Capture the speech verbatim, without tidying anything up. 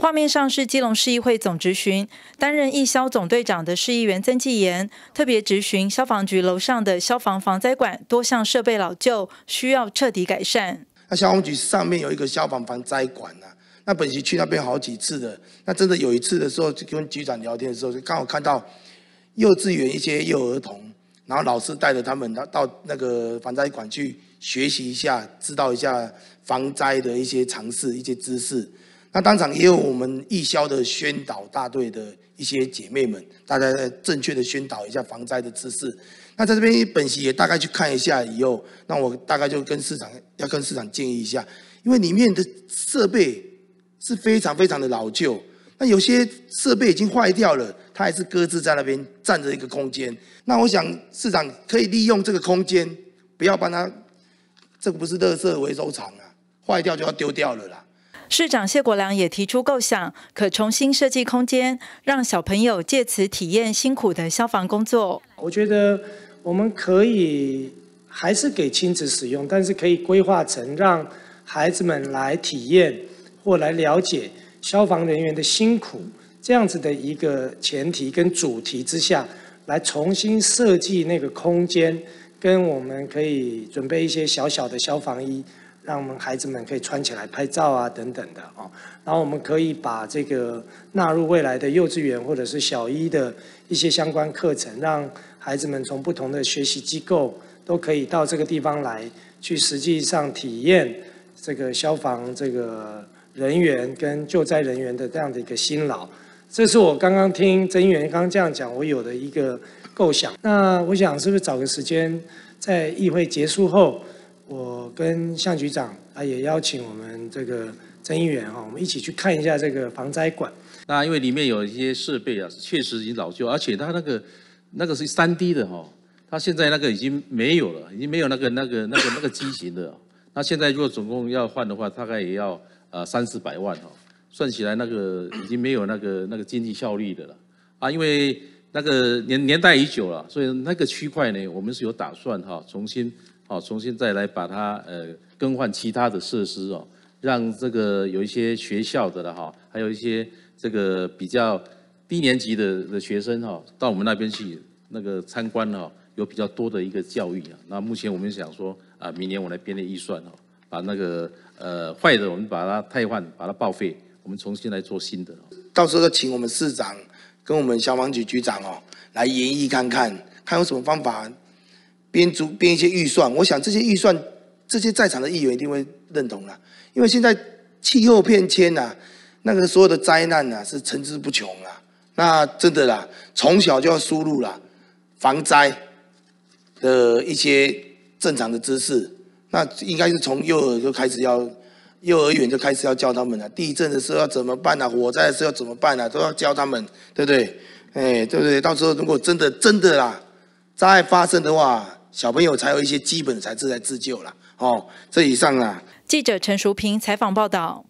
画面上是基隆市议会总质询，担任义消总队长的市议员曾纪言特别质询消防局楼上的消防防灾馆多项设备老旧，需要彻底改善。那消防局上面有一个消防防灾馆啊，那本席去那边好几次了。那真的有一次的时候，就跟局长聊天的时候，就刚好看到幼稚园一些幼儿童，然后老师带着他们到那个防灾馆去学习一下，知道一下防灾的一些常识、一些知识。 那当场也有我们义消的宣导大队的一些姐妹们，大家正确的宣导一下防灾的知识。那在这边本席也大概去看一下以后，那我大概就跟市长要跟市长建议一下，因为里面的设备是非常非常的老旧，那有些设备已经坏掉了，它还是搁置在那边占着一个空间。那我想市长可以利用这个空间，不要把它，这个不是垃圾回收场啊，坏掉就要丢掉了啦。 市长谢国良也提出构想，可重新设计空间，让小朋友借此体验辛苦的消防工作。我觉得我们可以还是给亲子使用，但是可以规划成让孩子们来体验或来了解消防人员的辛苦，这样子的一个前提跟主题之下，来重新设计那个空间，跟我们可以准备一些小小的消防衣。 让我们孩子们可以穿起来拍照啊，等等的哦。然后我们可以把这个纳入未来的幼稚园或者是小一的一些相关课程，让孩子们从不同的学习机构都可以到这个地方来，去实际上体验这个消防这个人员跟救灾人员的这样的一个辛劳。这是我刚刚听曾议员刚刚这样讲，我有的一个构想。那我想是不是找个时间，在议会结束后？ 我跟向局长啊，也邀请我们这个曾议员哈，我们一起去看一下这个防灾馆。那因为里面有一些设备啊，确实已经老旧，而且它那个那个是 三 D 的哈、哦，它现在那个已经没有了，已经没有那个那个那个那个机型的、哦。那现在如果总共要换的话，大概也要呃三四百万哈、哦，算起来那个已经没有那个那个经济效率的了啊，因为那个年年代已久了，所以那个区块呢，我们是有打算哈、哦，重新。 哦，重新再来把它呃更换其他的设施哦，让这个有一些学校的了哈、哦，还有一些这个比较低年级的的学生哈、哦，到我们那边去那个参观哈、哦，有比较多的一个教育啊。那目前我们想说啊，明年我来编列预算哦，把那个呃坏的我们把它汰换，把它报废，我们重新来做新的、哦。到时候请我们市长跟我们消防局局长哦来研议看看，看有什么方法。 编组编一些预算，我想这些预算，这些在场的议员一定会认同啦。因为现在气候变迁呐、啊，那个所有的灾难呐、啊、是层出不穷啦。那真的啦，从小就要输入啦防灾的一些正常的知识。那应该是从幼儿就开始要，幼儿园就开始要教他们了。地震的时候要怎么办啊？火灾的时候要怎么办啊？都要教他们，对不对？哎，对不对？到时候如果真的真的啦，灾害发生的话， 小朋友才有一些基本的才智来自救啦。哦，这以上啊。记者陈淑平采访报道。